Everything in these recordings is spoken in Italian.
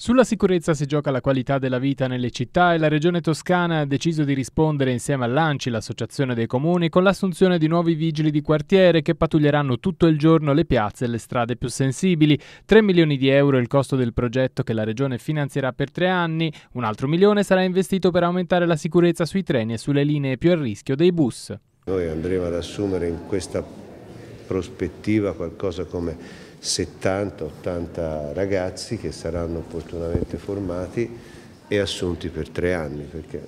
Sulla sicurezza si gioca la qualità della vita nelle città e la Regione Toscana ha deciso di rispondere insieme all'Anci, l'Associazione dei Comuni, con l'assunzione di nuovi vigili di quartiere che pattuglieranno tutto il giorno le piazze e le strade più sensibili. 3 milioni di euro è il costo del progetto che la Regione finanzierà per 3 anni, un altro milione sarà investito per aumentare la sicurezza sui treni e sulle linee più a rischio dei bus. Noi andremo ad assumere in questa prospettiva qualcosa come 70-80 ragazzi che saranno opportunamente formati e assunti per 3 anni, perché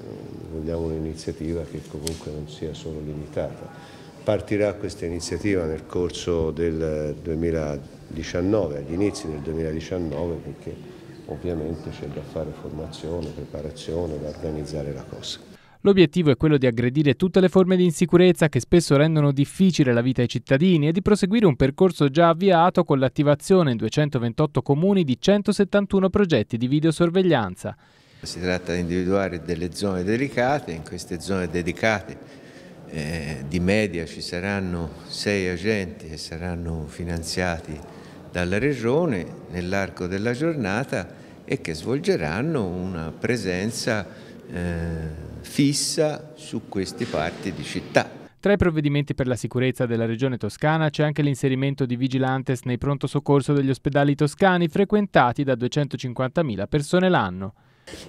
vogliamo un'iniziativa che comunque non sia solo limitata. Partirà questa iniziativa nel corso del 2019, agli inizi del 2019, perché ovviamente c'è da fare formazione, preparazione, da organizzare la cosa. L'obiettivo è quello di aggredire tutte le forme di insicurezza che spesso rendono difficile la vita ai cittadini e di proseguire un percorso già avviato con l'attivazione in 228 comuni di 171 progetti di videosorveglianza. Si tratta di individuare delle zone delicate. In queste zone dedicate di media ci saranno 6 agenti che saranno finanziati dalla Regione nell'arco della giornata e che svolgeranno una presenza fissa su queste parti di città. Tra i provvedimenti per la sicurezza della Regione Toscana c'è anche l'inserimento di vigilantes nei pronto soccorso degli ospedali toscani frequentati da 250.000 persone l'anno.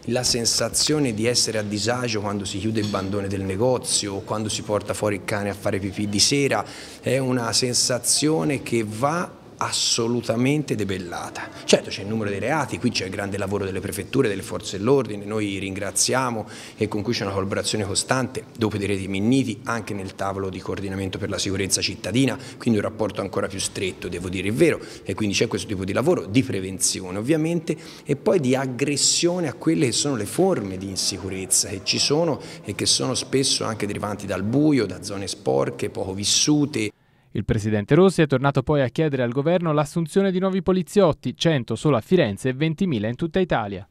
La sensazione di essere a disagio quando si chiude il bandone del negozio o quando si porta fuori il cane a fare pipì di sera è una sensazione che va assolutamente debellata. Certo c'è il numero dei reati, qui c'è il grande lavoro delle prefetture, delle forze dell'ordine, noi ringraziamo e con cui c'è una collaborazione costante, dopo i reti Minniti, anche nel tavolo di coordinamento per la sicurezza cittadina, quindi un rapporto ancora più stretto, devo dire il vero, e quindi c'è questo tipo di lavoro, di prevenzione ovviamente e poi di aggressione a quelle che sono le forme di insicurezza che ci sono e che sono spesso anche derivanti dal buio, da zone sporche, poco vissute. Il presidente Rossi è tornato poi a chiedere al governo l'assunzione di nuovi poliziotti, 100 solo a Firenze e 20.000 in tutta Italia.